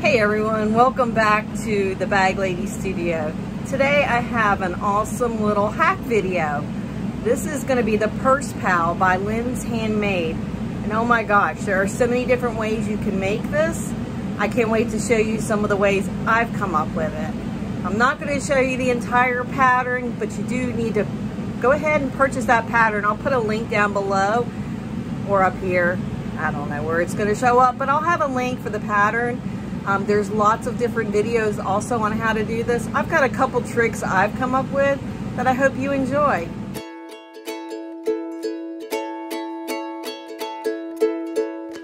Hey everyone, welcome back to the Bag Lady Studio. Today I have an awesome little hack video. This is going to be the Purse Pal by Lind's Handmade. And oh my gosh, there are so many different ways you can make this. I can't wait to show you some of the ways I've come up with it. I'm not going to show you the entire pattern, but you do need to go ahead and purchase that pattern. I'll put a link down below or up here. I don't know where it's going to show up, but I'll have a link for the pattern. There's lots of different videos also on how to do this. I've got a couple tricks I've come up with that I hope you enjoy.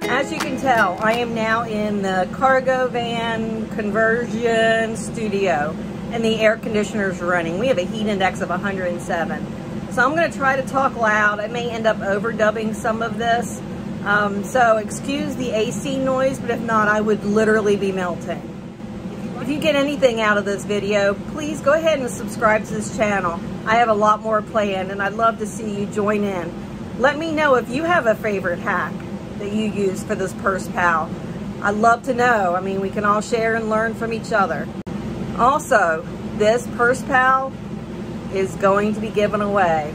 As you can tell, I am now in the cargo van conversion studio and the air conditioner is running. We have a heat index of 107. So I'm going to try to talk loud. I may end up overdubbing some of this. So excuse the AC noise, but if not, I would literally be melting. If you get anything out of this video, please go ahead and subscribe to this channel. I have a lot more planned and I'd love to see you join in. Let me know if you have a favorite hack that you use for this Purse Pal. I'd love to know. I mean, we can all share and learn from each other. Also, this Purse Pal is going to be given away.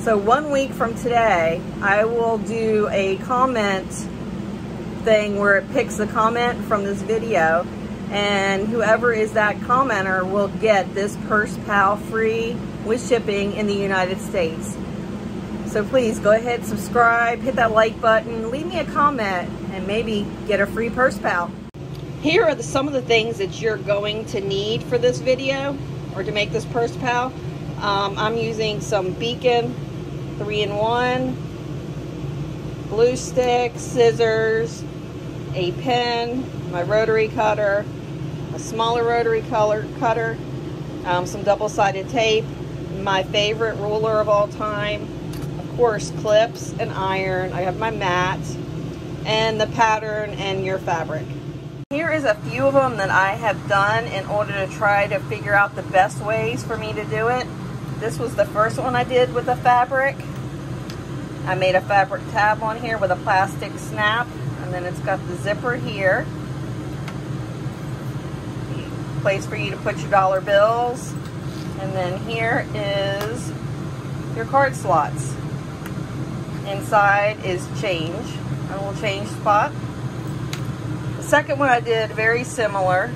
So 1 week from today, I will do a comment thing where it picks a comment from this video, and whoever is that commenter will get this Purse Pal free with shipping in the United States. So please go ahead, subscribe, hit that like button, leave me a comment, and maybe get a free Purse Pal. Here are some of the things that you're going to need for this video or to make this Purse Pal. I'm using some Beacon 3-in-1, glue stick, scissors, a pen, my rotary cutter, a smaller rotary cutter, some double-sided tape, my favorite ruler of all time, of course clips and iron. I have my mat and the pattern and your fabric. Here is a few of them that I have done in order to try to figure out the best ways for me to do it. This was the first one I did with the fabric. I made a fabric tab on here with a plastic snap, and then it's got the zipper here. Place for you to put your dollar bills. And then here is your card slots. Inside is change, a little change spot. The second one I did very similar.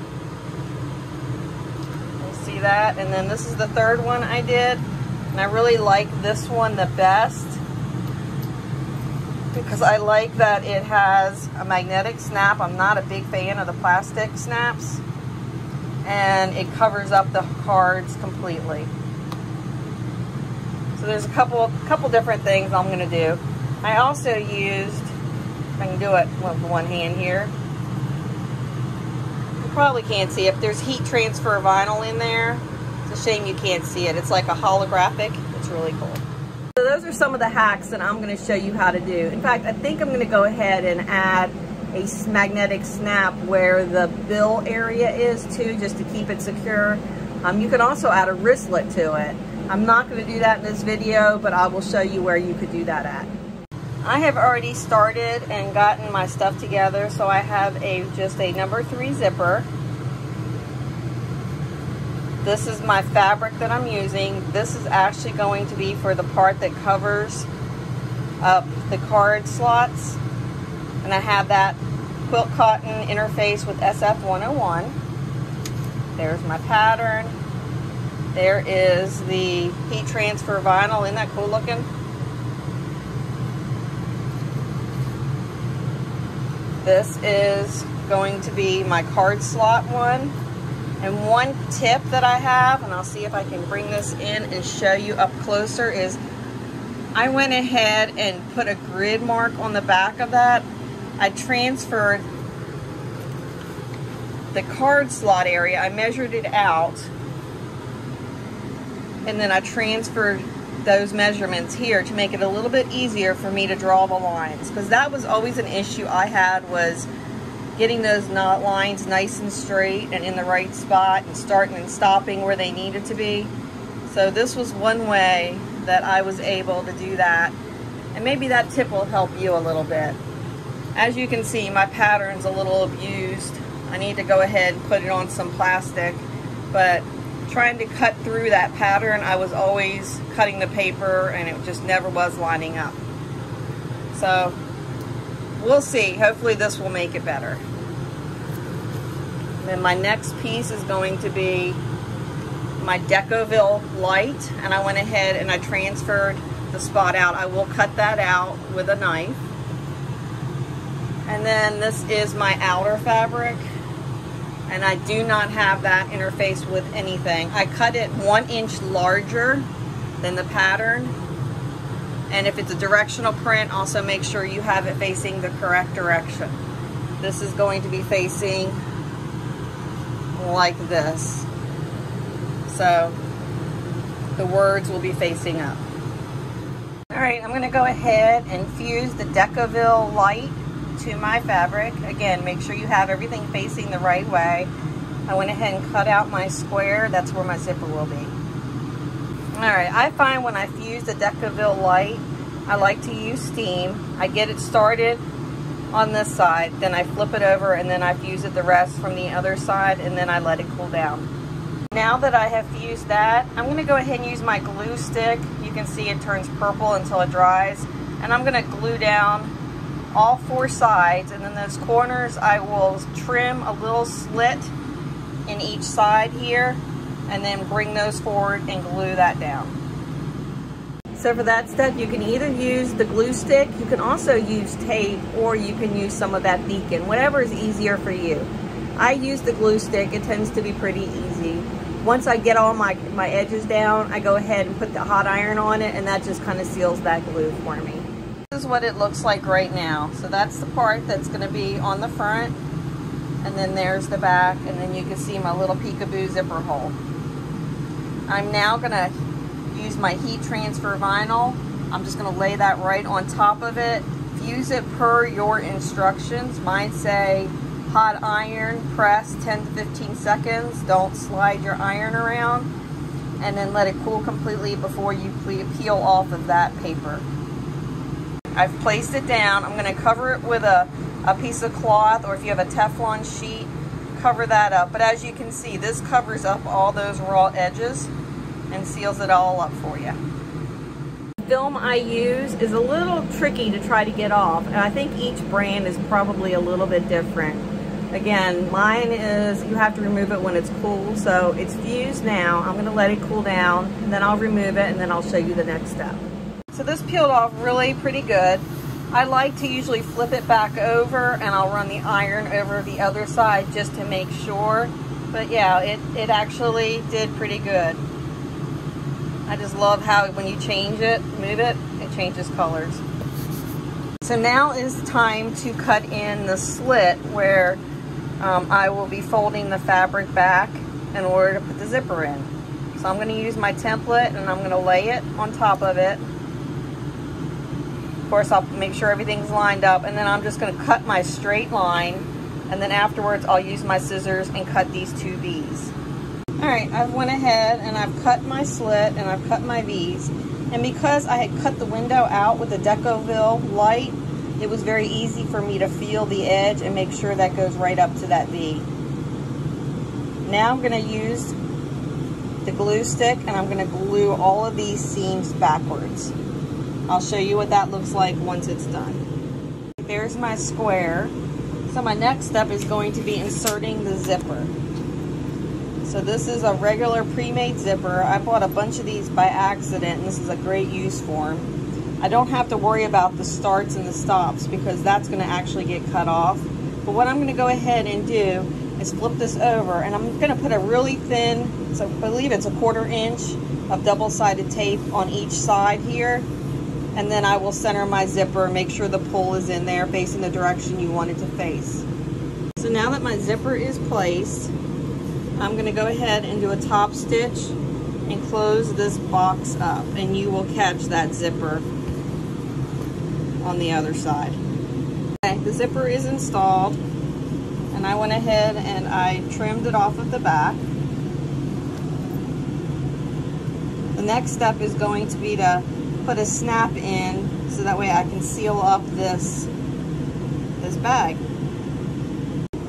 See that? And then this is the third one I did, and I really like this one the best because I like that it has a magnetic snap. I'm not a big fan of the plastic snaps, and it covers up the cards completely. So there's a couple different things I'm going to do. I also used, if I can do it with one hand here, probably can't see if there's heat transfer vinyl in there. It's a shame you can't see it. It's like a holographic. It's really cool. So those are some of the hacks that I'm going to show you how to do. In fact, I think I'm going to go ahead and add a magnetic snap where the bill area is too, just to keep it secure. You can also add a wristlet to it. I'm not going to do that in this video, but I will show you where you could do that at. I have already started and gotten my stuff together, so I have just a number 3 zipper. This is my fabric that I'm using. This is actually going to be for the part that covers up the card slots. And I have that quilt cotton interface with SF 101. There's my pattern. There is the heat transfer vinyl. Isn't that cool looking? This is going to be my card slot one. And one tip that I have, and I'll see if I can bring this in and show you up closer, is I went ahead and put a grid mark on the back of that. I transferred the card slot area. I measured it out. And then I transferred those measurements here to make it a little bit easier for me to draw the lines, because that was always an issue I had, was getting those knot lines nice and straight and in the right spot and starting and stopping where they needed to be. So this was one way that I was able to do that, and maybe that tip will help you a little bit. As you can see, my pattern's a little abused. I need to go ahead and put it on some plastic, but trying to cut through that pattern, I was always cutting the paper and it just never was lining up. So we'll see. Hopefully this will make it better. And then my next piece is going to be my Decovil Light, and I went ahead and I transferred the spot out. I will cut that out with a knife. And then this is my outer fabric, and I do not have that interface with anything. I cut it 1 inch larger than the pattern, and if it's a directional print, also make sure you have it facing the correct direction. This is going to be facing like this, so the words will be facing up. Alright, I'm going to go ahead and fuse the Decovil Light to my fabric. Again, make sure you have everything facing the right way. I went ahead and cut out my square. That's where my zipper will be. Alright, I find when I fuse the Decovil Light, I like to use steam. I get it started on this side, then I flip it over, and then I fuse it the rest from the other side, and then I let it cool down. Now that I have fused that, I'm going to go ahead and use my glue stick. You can see it turns purple until it dries, and I'm going to glue down all four sides, and then those corners I will trim a little slit in each side here, and then bring those forward and glue that down. So for that step, you can either use the glue stick, you can also use tape, or you can use some of that Beacon, whatever is easier for you. I use the glue stick, it tends to be pretty easy. Once I get all my edges down, I go ahead and put the hot iron on it, and that just kind of seals that glue for me. This is what it looks like right now. So that's the part that's going to be on the front, and then there's the back, and then you can see my little peekaboo zipper hole. I'm now going to use my heat transfer vinyl. I'm just going to lay that right on top of it. Fuse it per your instructions. Mine say hot iron, press 10 to 15 seconds. Don't slide your iron around. And then let it cool completely before you peel off of that paper. I've placed it down. I'm going to cover it with a piece of cloth, or if you have a Teflon sheet, cover that up. But as you can see, this covers up all those raw edges and seals it all up for you. The film I use is a little tricky to try to get off, and I think each brand is probably a little bit different. Again, mine is, you have to remove it when it's cool, so it's fused now. I'm going to let it cool down, and then I'll remove it, and then I'll show you the next step. So this peeled off really pretty good. I like to usually flip it back over, and I'll run the iron over the other side just to make sure. But yeah, it actually did pretty good. I just love how when you change it, move it, it changes colors. So now is the time to cut in the slit where I will be folding the fabric back in order to put the zipper in. So I'm going to use my template, and I'm going to lay it on top of it. Of course, I'll make sure everything's lined up, and then I'm just going to cut my straight line, and then afterwards I'll use my scissors and cut these two V's. Alright, I've went ahead and I've cut my slit and I've cut my V's, and because I had cut the window out with the Decovil Light, it was very easy for me to feel the edge and make sure that goes right up to that V. Now I'm going to use the glue stick, and I'm going to glue all of these seams backwards. I'll show you what that looks like once it's done. There's my square. So my next step is going to be inserting the zipper. So this is a regular pre-made zipper. I bought a bunch of these by accident, and this is a great use for them. I don't have to worry about the starts and the stops because that's going to actually get cut off. But what I'm going to go ahead and do is flip this over, and I'm going to put a really thin, so I believe it's a 1/4 inch of double-sided tape on each side here. And then I will center my zipper, make sure the pull is in there facing the direction you want it to face. So now that my zipper is placed, I'm going to go ahead and do a top stitch and close this box up, and you will catch that zipper on the other side. Okay, the zipper is installed, and I went ahead and I trimmed it off of the back. The next step is going to be to put a snap in so that way I can seal up this bag.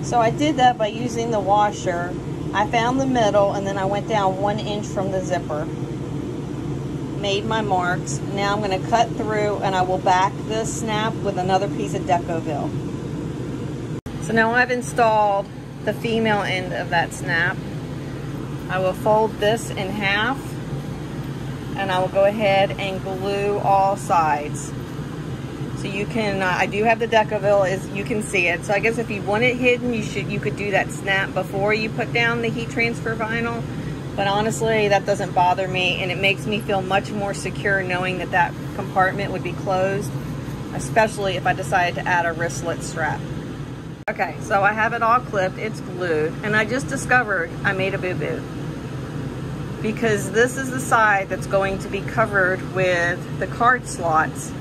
So I did that by using the washer. I found the middle and then I went down 1 inch from the zipper. Made my marks. Now I'm going to cut through and I will back this snap with another piece of Decovil. So now I've installed the female end of that snap. I will fold this in half and I will go ahead and glue all sides. So you can, I do have the Decovil, as you can see it. So I guess if you want it hidden, you could do that snap before you put down the heat transfer vinyl. But honestly, that doesn't bother me, and it makes me feel much more secure knowing that that compartment would be closed, especially if I decided to add a wristlet strap. Okay, so I have it all clipped, it's glued, and I just discovered I made a boo-boo. Because this is the side that's going to be covered with the card slots,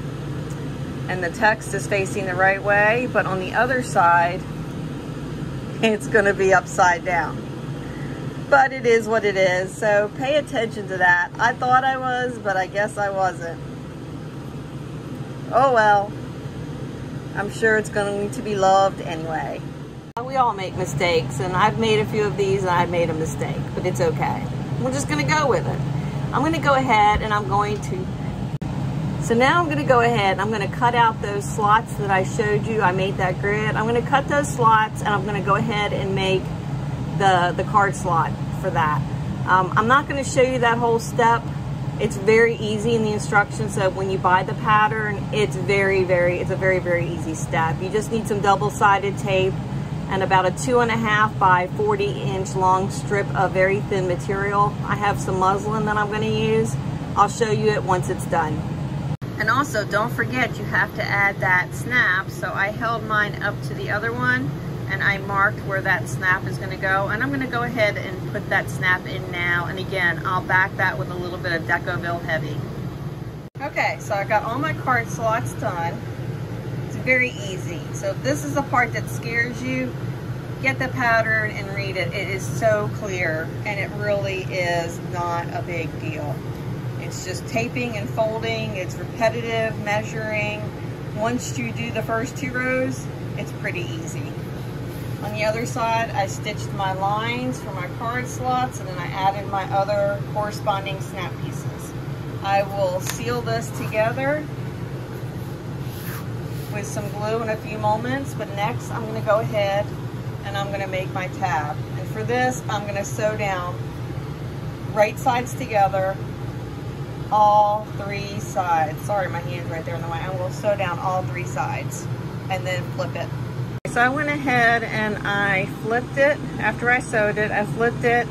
and the text is facing the right way, but on the other side, it's gonna be upside down. But it is what it is, so pay attention to that. I thought I was, but I guess I wasn't. Oh well, I'm sure it's going to be loved anyway. We all make mistakes, and I've made a few of these and I made a mistake, but it's okay. We're just gonna go with it. I'm gonna go ahead and I'm going to I'm going to cut out those slots that I showed you. I made that grid. I'm going to cut those slots and I'm going to go ahead and make the card slot for that. I'm not going to show you that whole step. It's very easy in the instructions. So when you buy the pattern, it's a very, very easy step. You just need some double-sided tape and about a 2.5 by 40 inch long strip of very thin material. I have some muslin that I'm going to use. I'll show you it once it's done. And also, don't forget, you have to add that snap. So I held mine up to the other one and I marked where that snap is going to go. And I'm going to go ahead and put that snap in now. And again, I'll back that with a little bit of Decovil Heavy. Okay, so I got all my card slots done. It's very easy. So if this is the part that scares you, get the pattern and read it. It is so clear and it really is not a big deal. It's just taping and folding, it's repetitive measuring. Once you do the first 2 rows, it's pretty easy. On the other side, I stitched my lines for my card slots and then I added my other corresponding snap pieces. I will seal this together with some glue in a few moments, but next I'm gonna go ahead and I'm gonna make my tab. And for this, I'm gonna sew down right sides together, all 3 sides. Sorry, my hand's right there in the way. I will sew down all 3 sides and then flip it. So I went ahead and I flipped it. After I sewed it, I flipped it,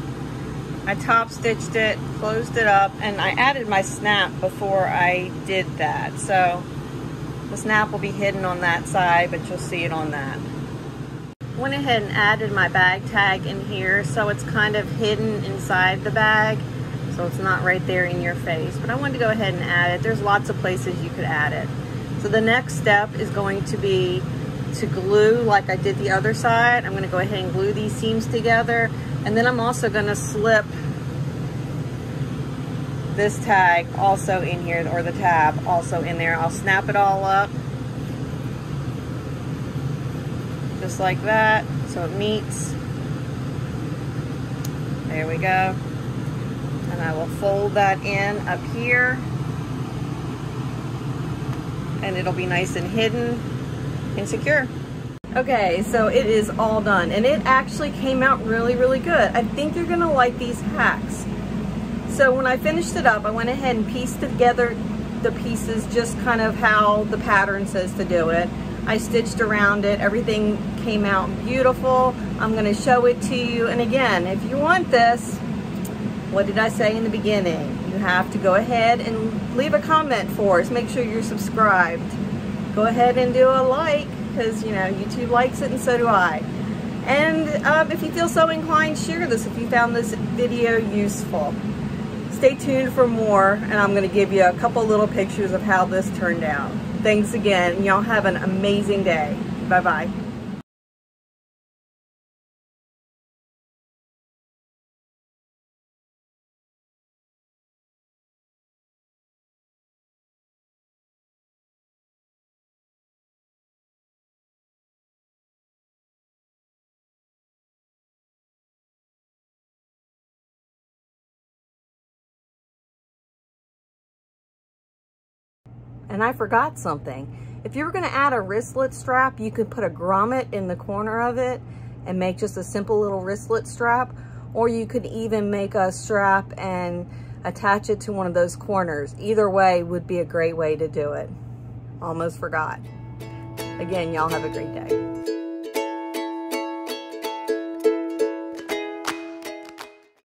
I top stitched it, closed it up, and I added my snap before I did that. So the snap will be hidden on that side, but you'll see it on that. Went ahead and added my bag tag in here, so it's kind of hidden inside the bag. So it's not right there in your face, but I wanted to go ahead and add it. There's lots of places you could add it. So the next step is going to be to glue like I did the other side. I'm gonna go ahead and glue these seams together. And then I'm also gonna slip this tag also in here, or the tab also in there. I'll snap it all up, just like that, so it meets. There we go. And I will fold that in up here and it'll be nice and hidden and secure. Okay, so it is all done and it actually came out really, really good. I think you're gonna like these hacks. So when I finished it up, I went ahead and pieced together the pieces just kind of how the pattern says to do it. I stitched around it, everything came out beautiful. I'm gonna show it to you, and again, if you want this, what did I say in the beginning? You have to go ahead and leave a comment for us. Make sure you're subscribed. Go ahead and do a like, because you know YouTube likes it and so do I. And if you feel so inclined, share this if you found this video useful. Stay tuned for more, and I'm going to give you a couple little pictures of how this turned out. Thanks again. Y'all have an amazing day. Bye-bye. and I forgot something. If you were going to add a wristlet strap, you could put a grommet in the corner of it and make just a simple little wristlet strap, or you could even make a strap and attach it to one of those corners. Either way would be a great way to do it. Almost forgot. Again, y'all have a great day.